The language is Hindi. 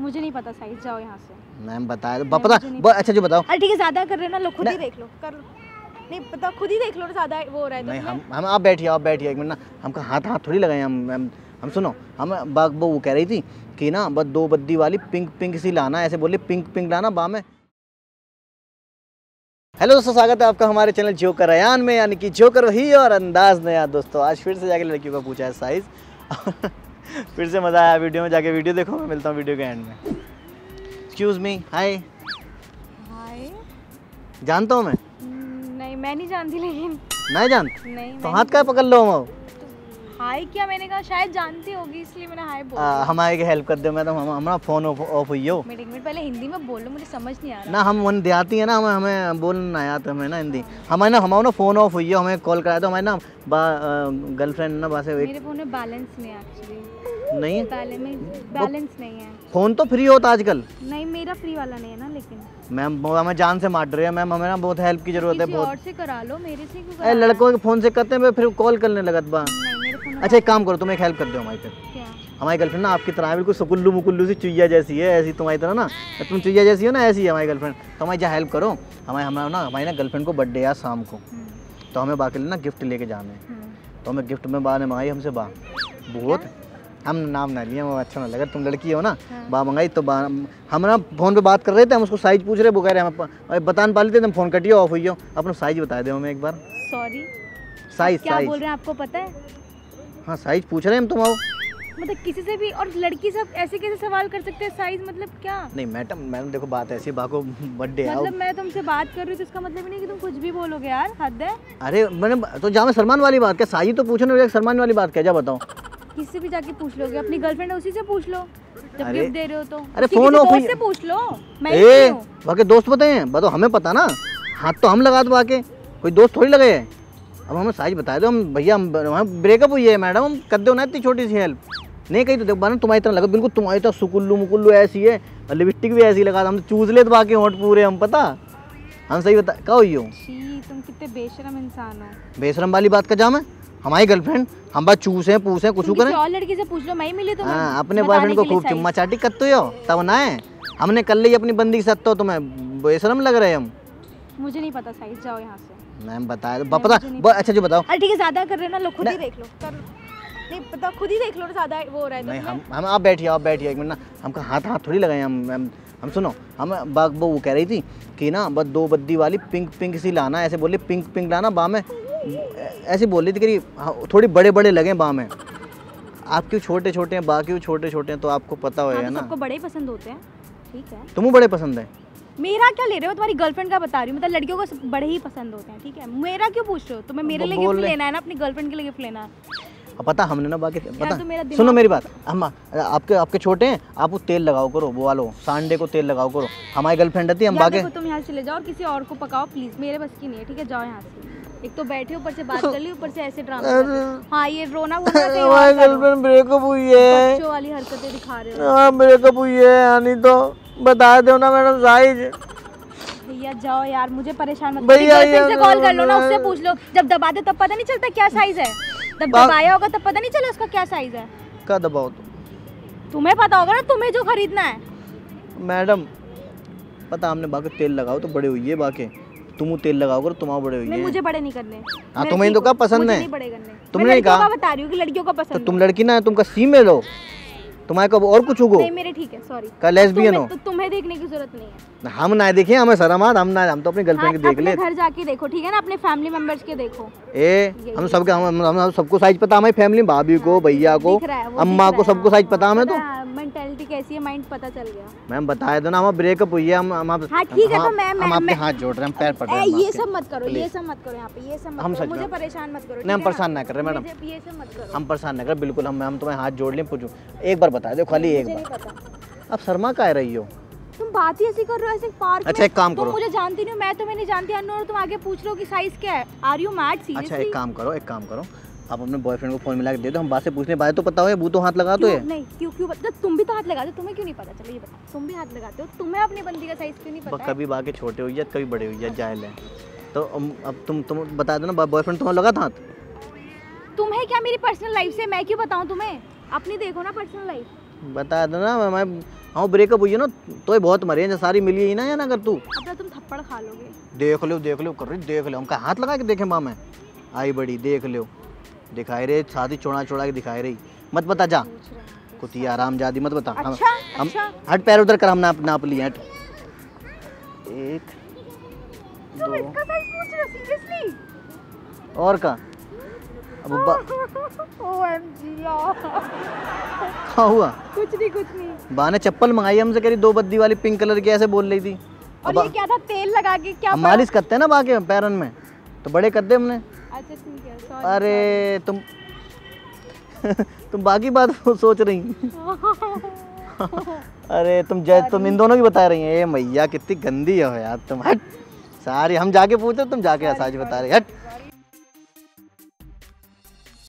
मुझे नहीं पता साइज, जाओ यहाँ से। मैम बताया पता। अच्छा जो बताओ, अरे ठीक है ज्यादा कर रहे ना, लोग खुद ही देख लो, कर लो, नहीं पता खुद ही देख लो ज्यादा वो हो रहा है। नहीं हम आप बैठिए, आप बैठिए एक मिनट ना, हमको हाथ थोड़ी लगाए हम सुनो, हम बाग वो कह रही थी कि ना बस दो बद्दी वाली पिंक सी लाना, ऐसे बोले पिंक लाना बा में। हेलो दोस्तों, स्वागत है आपका हमारे चैनल जोकर अयान में, यानी कि जोकर वही और अंदाज नया। दोस्तों आज फिर से जाके लड़कियों का पूछा है साइज़ फिर से मज़ा आया वीडियो में, जाके वीडियो देखो। मैं मिलता हूँ वीडियो के एंड में। Excuse me, hi hi. जानता हूँ मैं? नहीं मैं नहीं जानती, लेकिन नहीं जानती नहीं, तो हाथ का पकड़ लो। हम हाय क्या? मैंने कहा शायद जानती होगी इसलिए मैंने हाय बोला। हमारे के हेल्प कर दो मैडम, हमारा फोन ऑफ हुई हो। एक मिनट पहले हिंदी में बोलो, मुझे समझ नहीं आ रहा ना। हम वन देती है ना, हमें बोलना आया तो हमें ना हिंदी। हमारा फोन ऑफ हुई हो, हमें कॉल कराया तो हमारे ना गर्लफ्रेंड ना बस। मेरे फोन में बैलेंस नहीं है एक्चुअली, नहीं बैलेंस नहीं है। फोन तो फ्री होता आजकल। नहीं मेरा फ्री वाला नहीं है ना, लेकिन मैम हमें जान से मार रहे हैं मैम, हमें ना बहुत हेल्प की जरूरत है। बहुत से करा लो, मेरे से क्यों? लड़कों के फोन से करते हैं फिर कॉल करने लगत बा। अच्छा एक काम करो, तुम एक हेल्प कर दो हमारी पे। हमारी गर्लफ्रेंड ना आपकी तरह बिल्कुल सुकुल्लू मुकुल्लू सी चुईया जैसी है, ऐसी तुम्हारी तरह ना, तुम चुईया जैसी हो ना, ऐसी है हमारी गर्लफ्रेंड। तो हमारी जहाँ हेल्प करो, हमारी ना गर्लफ्रेंड को बर्थडे है शाम को, तो हमें बाकी ना गिफ्ट लेके जाना है। तो हमें गिफ्ट में बा ने मंगाई हमसे बा बहुत, हम नाम ना लिए, वो अच्छा ना लगा, तुम लड़की हो ना, बा मंगाई। तो बा हम ना फ़ोन पर बात कर रहे थे, हम उसको साइज पूछ रहे, वो कह रहे हम बता पा लेते, तुम फ़ोन कटियो ऑफ हुई हो। अपना साइज बता दो हमें एक बार। सॉरी साइज क्या बोल रहे हैं आपको पता है? हाँ साइज पूछ रहे हैं हम। तुम आओ मतलब किसी से भी, और लड़की सब ऐसे कैसे सवाल कर सकते हैं साइज मतलब क्या? नहीं मैडम देखो बात ऐसी, बाको बर्थडे मतलब मैं तुमसे बात कर रही हूँ तो इसका मतलब नहीं कि तुम कुछ भी बोलोगे यार, हद है। अरे मैंने तो जाओ, शर्मान वाली बात क्या? साइज तो पूछने शर्मान वाली बात क्या? जा बताओ, किससे भी जाके पूछ लोगे, अपनी गर्लफ्रेंड उसी से पूछ लो जब गिफ्ट दे रहे हो तो। अरे फोन ऑफ से पूछ लो, बाकी दोस्त बताए बताओ, हमें पता ना, हाथ तो हम लगा दो, बाकी कोई दोस्त थोड़ी लगे। अब हमें साइज बता दो। हम भैया हम ब्रेकअप हुई है मैडम, हम कर दो ना इतनी छोटी सी हेल्प। नहीं कही तो देख बाना तुम्हारी तरह लगा, बिल्कुल तुम्हारी तरह सुकुल्लू मुकुल्लू ऐसी है, और लिपस्टिक भी ऐसी लगा, हम तो चूज ले तो बाकी होंठ पूरे हम पता, हम सही बता क्या हुई हो? तुम कितने बेशरम इंसान हो। बेशरम वाली बात का जाम है, हमारी गर्लफ्रेंड हम बात चूसें पूछें कुछ करें। लड़की से पूछ लो, मैं मिली तो हाँ अपने बॉयफ्रेंड को खूब चुम्मा चाटी करते हो तब ना है, हमने कर ली अपनी बंदी के साथ, तो तुम्हें बेशरम लग रहे हम। मुझे नहीं पता साइज, जाओ यहाँ से। मैम बताया पता। अच्छा जो बताओ, अरे ठीक है ज्यादा कर रहे ना, लोग खुद ही देख लो, कर लो, नहीं पता खुद ही देख लो ज्यादा वो हो रहा है। नहीं हम आप बैठिए एक मिनट ना, हमको हाथ थोड़ी लगाए हम सुनो, हम बाग वो कह रही थी कि ना बस दो बद्दी वाली पिंक सी लाना, ऐसे बोले पिंक लाना बा में, ऐसे बोल रही थी कि थोड़ी बड़े लगे बा में। आप क्यों छोटे हैं, बा क्यों छोटे हैं? तो आपको पता होगा ना आपको बड़े पसंद होते हैं, ठीक है तुम्हें बड़े पसंद है। मेरा क्या ले रहे हो? तुम्हारी गर्लफ्रेंड का बता रही हूँ, मतलब लड़कियों को बड़े ही पसंद होते हैं, ठीक है? मेरा क्यों पूछ रहे हो? तुम्हें मेरे लिए गिफ्ट लेना है ना, अपनी गर्लफ्रेंड के लिए गिफ्ट लेना है। पता हमने ना बाकी पता तो सुनो मेरी बात, हम आपके छोटे हैं, आप वो तेल लगाओ करो, वो वालो सांडे को तेल लगाओ करो, हमारी गर्लफ्रेंड रहती है हम बाकी। तुम यहाँ से ले जाओ और किसी और को पकाओ प्लीज, मेरे बस की नहीं है, ठीक है? जाओ यहाँ से, एक तो बैठे ऊपर से बात कर ली, ऊपर से ऐसे ड्रामा। हाँ ये रोना ब्रेकअप हुई है, बच्चों वाली हरकतें दिखा रहे हो, ब्रेकअप हुई है यानी तो बता दो ना मैडम साइज। भैया जाओ यार, मुझे परेशान मत करो, गर्लफ्रेंड से कॉल कर लो ना, उससे पूछ लो। जब दबा दे तब पता नहीं चलता क्या साइज है, जब दबाया होगा तब पता नहीं चला उसका क्या साइज है। क्या दबाओ तो तुम्हें पता होगा ना, तुम्हें जो खरीदना है। मैडम पता हमने बाकी तेल लगाओ तो बड़े हुई है, बाकी तुम तेल लगाओ तुम्हारा बड़े हुई है। मुझे बड़े नहीं करने। हाँ तुम्हें तो क्या पसंद है? तुमने कहा बता रही हूँ कि लड़कियों का पसंद। तुम लड़की ना, तुम फीमेल हो, तुम्हारे कब और कुछ होगो? नहीं मेरे ठीक है, सॉरी का लेस्बियन हो तो तुम्हें देखने की जरूरत नहीं है। हम ना देखे, हमें शर्म आती, हम ना, हम तो अपनी गर्लफ्रेंड के देख ले, घर जाके देखो ठीक है ना, अपने फैमिली मेंबर्स के देखो। ए हम सबके हम सबको साइज पता, हमारी फैमिली भाभी को भैया को अम्मा को सबको साइज पता हमें, तो मेंटालिटी कैसी है माइंड पता चल गया। मैम बताया था ना हमारा ब्रेकअप हुई है, हम ठीक है तो हम आपके हाथ जोड़ रहे हैं, पैर पकड़ रहे हैं। ये सब मत करो, ये सब मत करो, यहाँ पे ये सब मत करो, मुझे परेशान मत करो। नहीं हम परेशान ना कर रहे मैडम, ये सब मत करो, हम परेशान ना कर बिल्कुल। हम तुम्हें हाथ जोड़ लें, पूछो एक बार बता दो खाली एक बार। अब शर्मा का रही हो तुम, बात ही ऐसी कर रहे हो ऐसे पार्क। अच्छा एक काम करो, मुझे जानती नहीं, मैं तुम्हें नहीं जानती अननोन, तुम आगे पूछ लो कि साइज क्या है। Are you mad? सीरियसली? अच्छा एक काम करो आप अपने बॉयफ्रेंड को फोन मिला के दे दो, हम बात से पूछने बात तो पता हो, वो तो हाथ लगा दो। नहीं क्यों पता, तुम भी तो हाथ लगाते हो, तुम्हें क्यों नहीं पता? चलो ये बताओ, तुम भी हाथ लगाते हो, तुम्हें अपनी बंदी का साइज क्यों नहीं पता? कभी बाकी छोटे हुई है, कभी बड़े हुई है, जाहिल है। तो अब तुम बता दो ना, बॉयफ्रेंड तुम्हारा लगा था हाथ। तुम्हें क्या मेरी पर्सनल लाइफ से, मैं क्यों बताऊँ तुम्हें? अपनी देखो ना पर्सनल लाइफ, बता दो ना। हाँ ब्रेकअप हुई है ना तो बहुत मरे ना सारी मिली ही ना या ना अगर तू अब तुम थप्पड़ खा लोगे। देख लो कर रही देख लो। उनका हाथ लगा के देखे माँ मैं आई बड़ी देख लो दिखाई रही शादी चोड़ा चोड़ा के दिखाई रही। मत बता जा कुतिया आराम जादी मत बता। अच्छा, हम अच्छा। हट पैर उधर कर हम नाप लिए हट। एक दो इसका साइज पूछ रहा सीरियसली और का अब OMG यार क्या हुआ? कुछ नहीं बाने चप्पल मंगाई हमसे कह रही दो बद्दी वाली पिंक कलर की ऐसे बोल रही थी। और ये क्या था तेल लगा के क्या मालिश करते हैं ना बाकी पैरन में तो बड़े कर दे हमने। अच्छा ठीक है सॉरी। अरे तुम बाकी बात सोच रही अरे तुम इन दोनों की बता रही हैं। ए मैया कितनी गंदी हो यार तुम हट सारी हम जाके पूछते तुम जाके सारी बता रही हट।